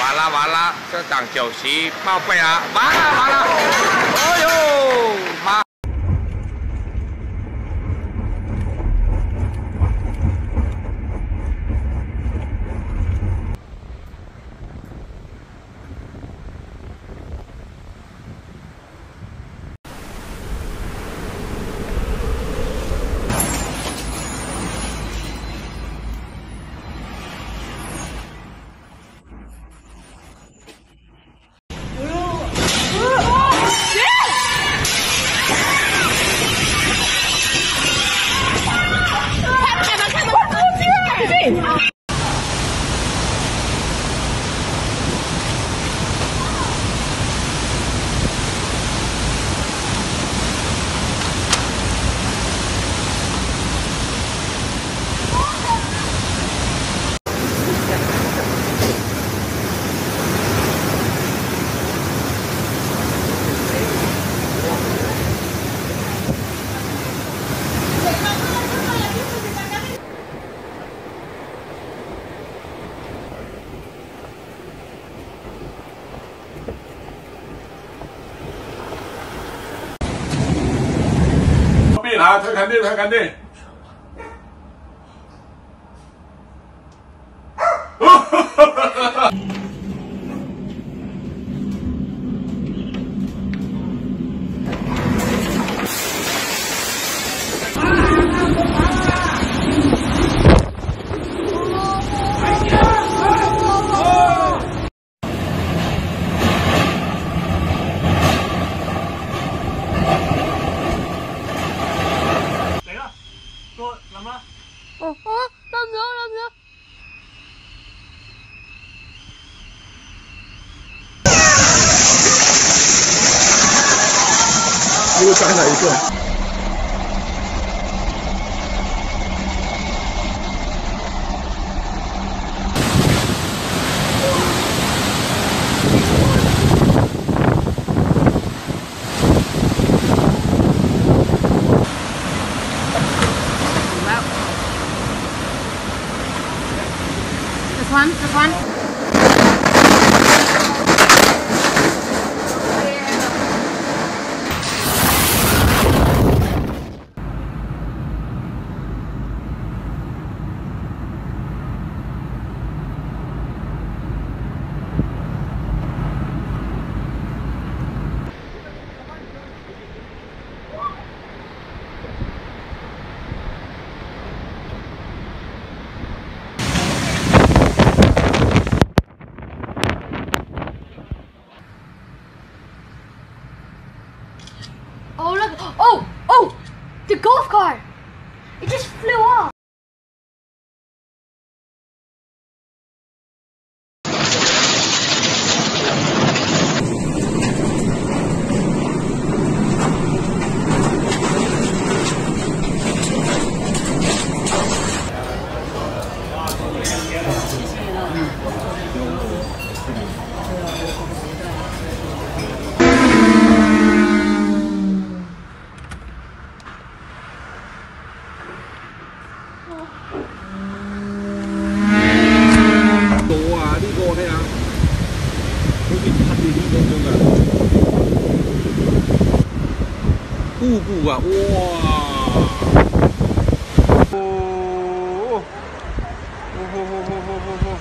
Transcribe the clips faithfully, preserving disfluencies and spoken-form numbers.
完了完了，这党酒席报废了！完了完了，哎呦妈！ Ah, tak kan det, tak kan det.又摔了一个。This one, this one. Oh look! Oh! Oh! The golf cart! It just flew off!瀑布啊，哇！哦，哦吼吼吼吼吼吼！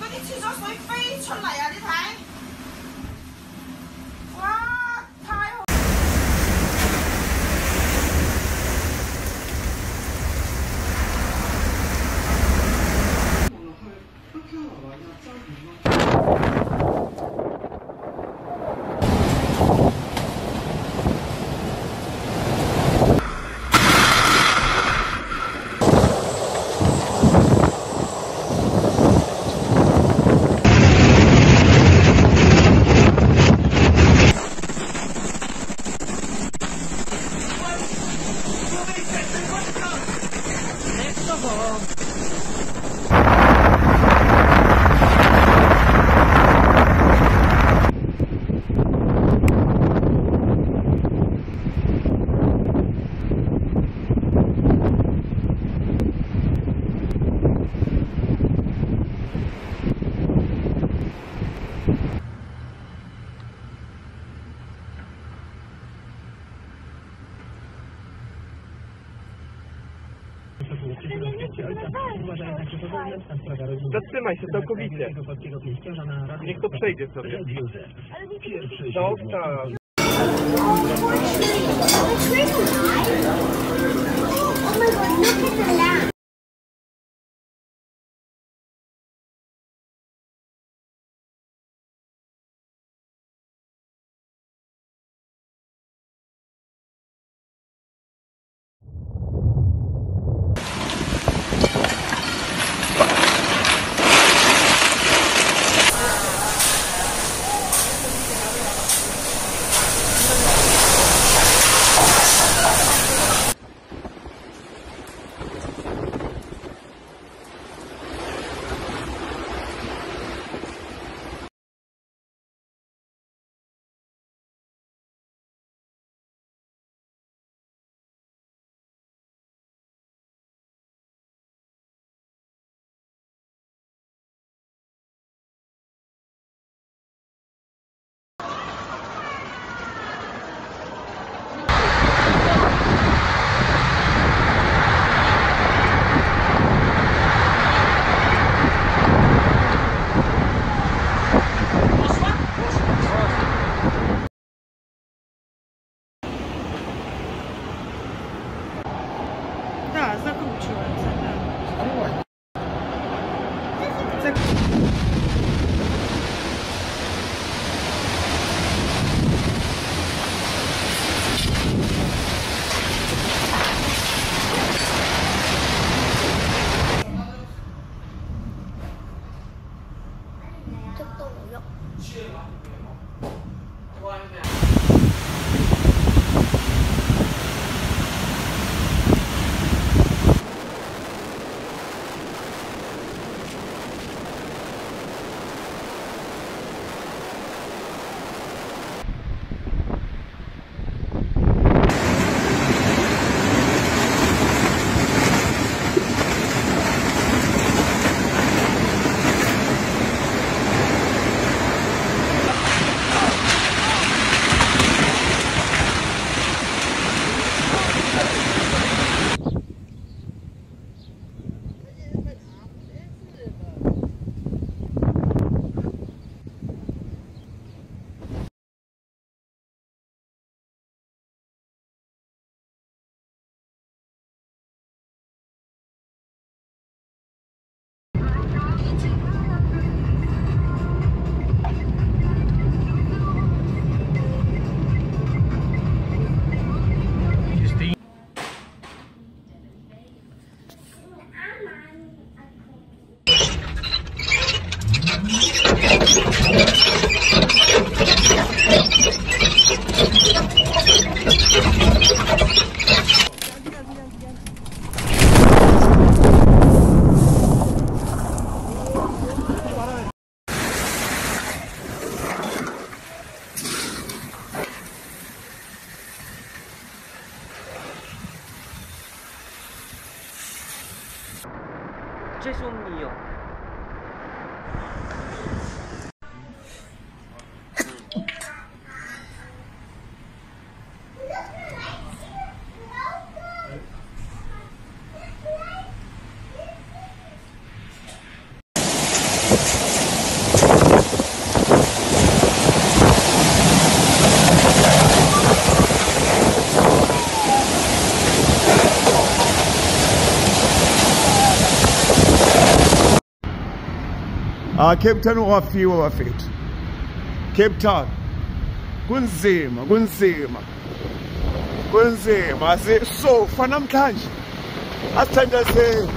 嗰啲廁所水飛出嚟啊！你睇，哇，太好！Zatrzymaj się całkowicie. Niech to przejdzie sobie. Zostaw. sekund. To to无用。关了。 Cześć, on mio. Ah, Cape Town wafiwa wafethu. Cape Town kunzima kunzima kunzima so fanamhlanje asithandazeni.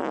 我来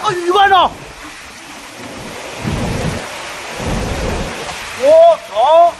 个鱼竿呢！我操！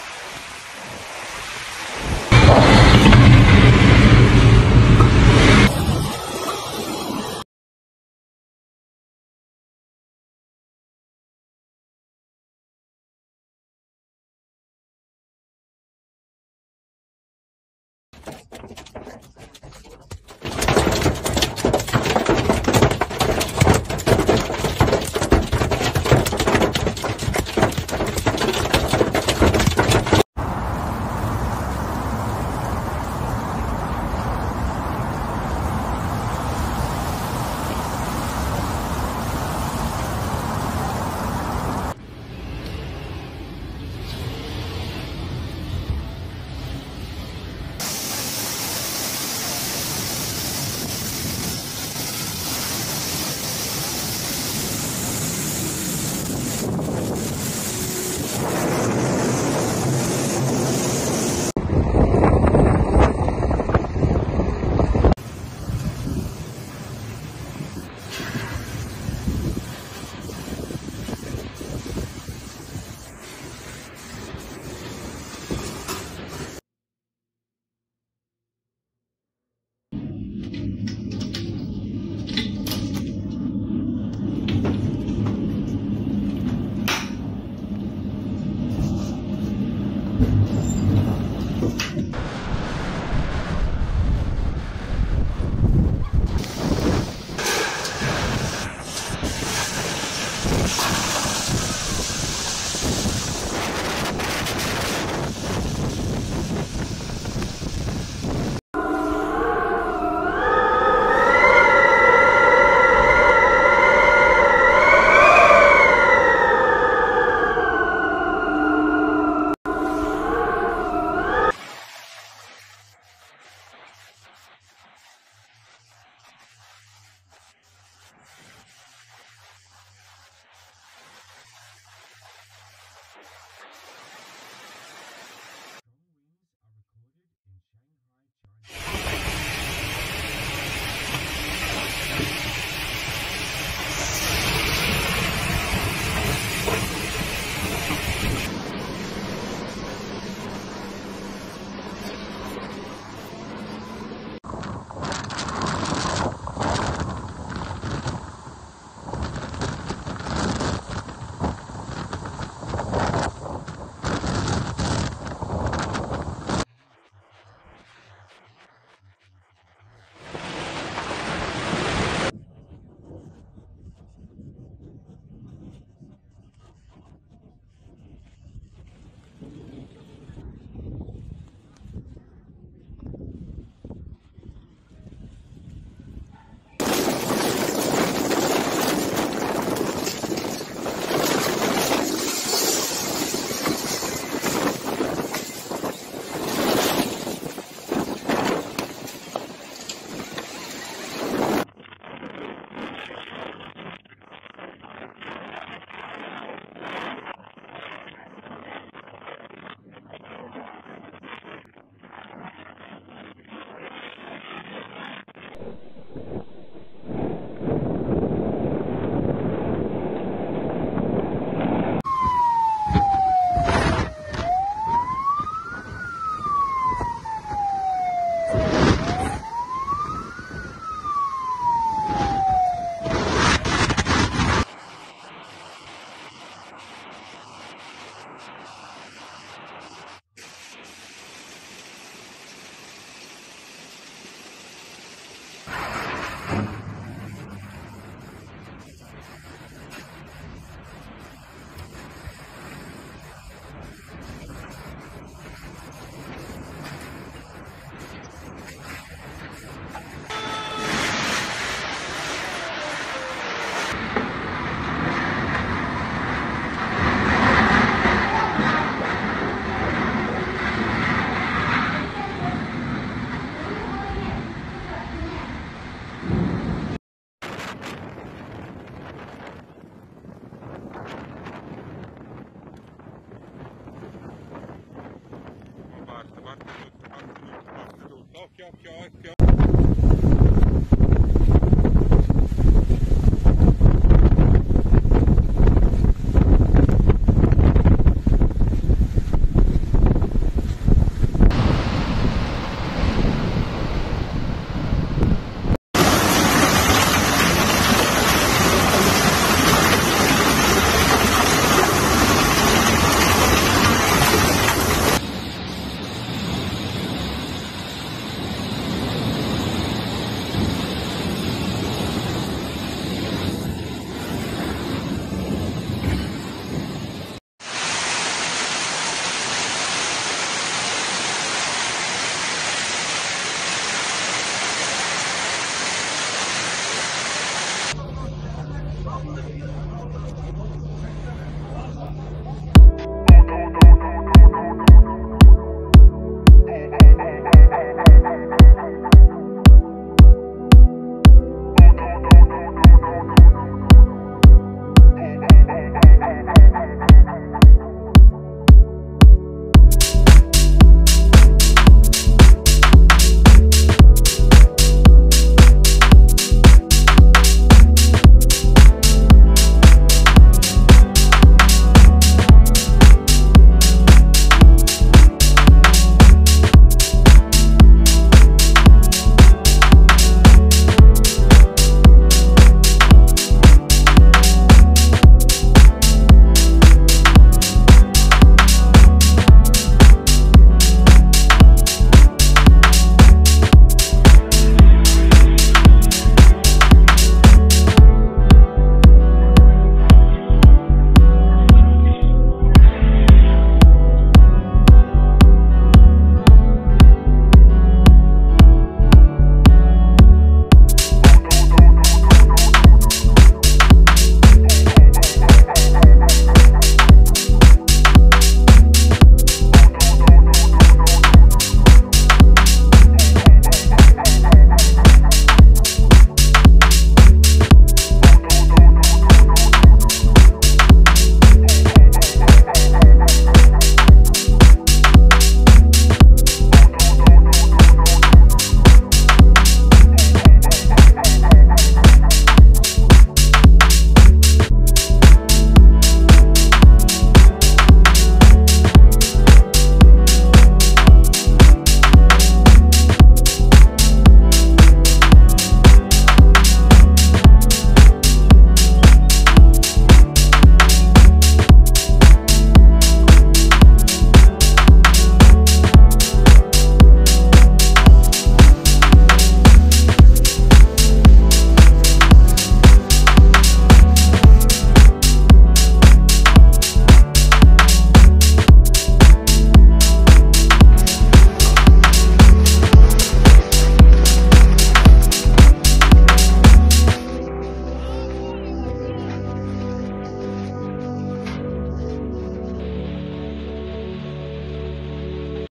Kio, kio, kio.